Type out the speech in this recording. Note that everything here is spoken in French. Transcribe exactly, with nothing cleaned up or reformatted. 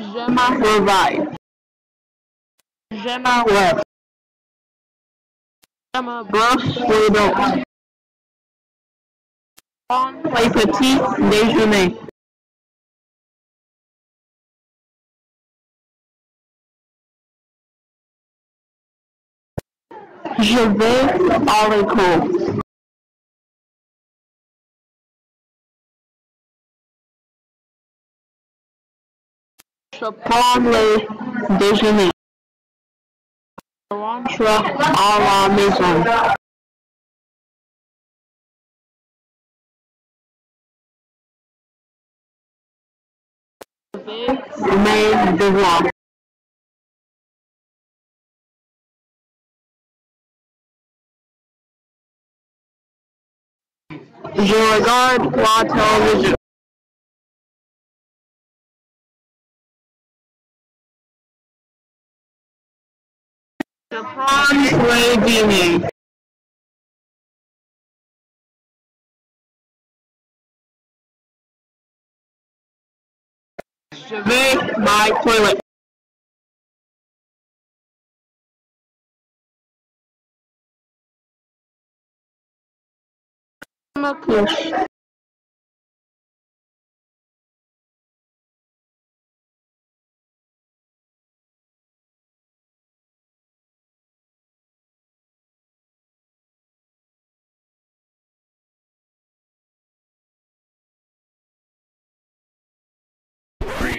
J'aime ma survive. J'aime ma web. J'aime ma brosse freedom. On fait petit déjeuner. Je vais à l'école. Je prends le déjeuner. Je rentre à la maison. Je vais mes devoirs. Je regarde la télévision. Je prends le dîner. Je vais my toilet. Ma couche.